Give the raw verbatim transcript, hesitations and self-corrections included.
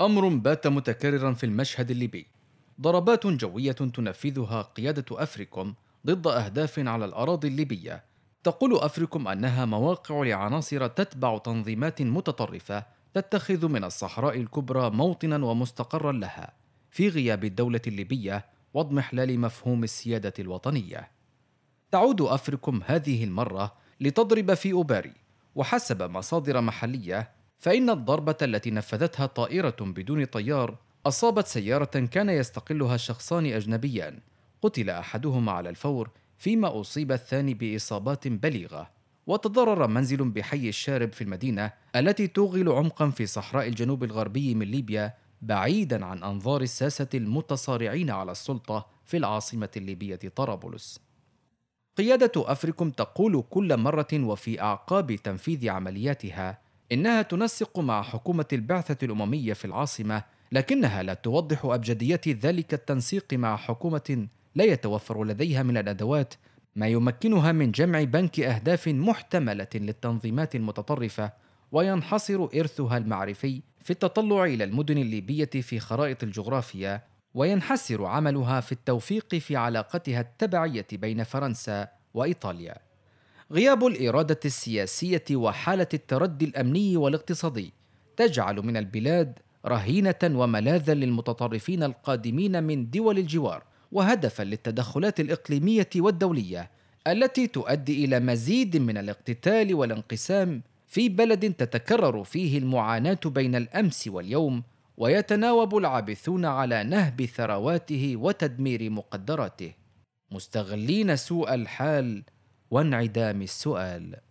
أمر بات متكررا في المشهد الليبي. ضربات جوية تنفذها قيادة أفريكوم ضد أهداف على الأراضي الليبية. تقول أفريكوم أنها مواقع لعناصر تتبع تنظيمات متطرفة تتخذ من الصحراء الكبرى موطنا ومستقرا لها في غياب الدولة الليبية واضمحلال مفهوم السيادة الوطنية. تعود أفريكوم هذه المرة لتضرب في أوباري، وحسب مصادر محلية فإن الضربة التي نفذتها طائرة بدون طيار أصابت سيارة كان يستقلها شخصان أجنبيان، قتل أحدهما على الفور فيما أصيب الثاني بإصابات بليغة، وتضرر منزل بحي الشارب في المدينة التي توغل عمقا في صحراء الجنوب الغربي من ليبيا بعيدا عن أنظار الساسة المتصارعين على السلطة في العاصمة الليبية طرابلس. قيادة أفريكوم تقول كل مرة وفي أعقاب تنفيذ عملياتها إنها تنسق مع حكومة البعثة الأممية في العاصمة، لكنها لا توضح أبجدية ذلك التنسيق مع حكومة لا يتوفر لديها من الأدوات ما يمكنها من جمع بنك أهداف محتملة للتنظيمات المتطرفة، وينحصر إرثها المعرفي في التطلع إلى المدن الليبية في خرائط الجغرافيا، وينحسر عملها في التوفيق في علاقتها التبعية بين فرنسا وإيطاليا. غياب الإرادة السياسية وحالة التردي الأمني والاقتصادي تجعل من البلاد رهينة وملاذا للمتطرفين القادمين من دول الجوار، وهدفا للتدخلات الإقليمية والدولية التي تؤدي إلى مزيد من الاقتتال والانقسام في بلد تتكرر فيه المعاناة بين الأمس واليوم، ويتناوب العابثون على نهب ثرواته وتدمير مقدراته، مستغلين سوء الحال وانعدام السؤال.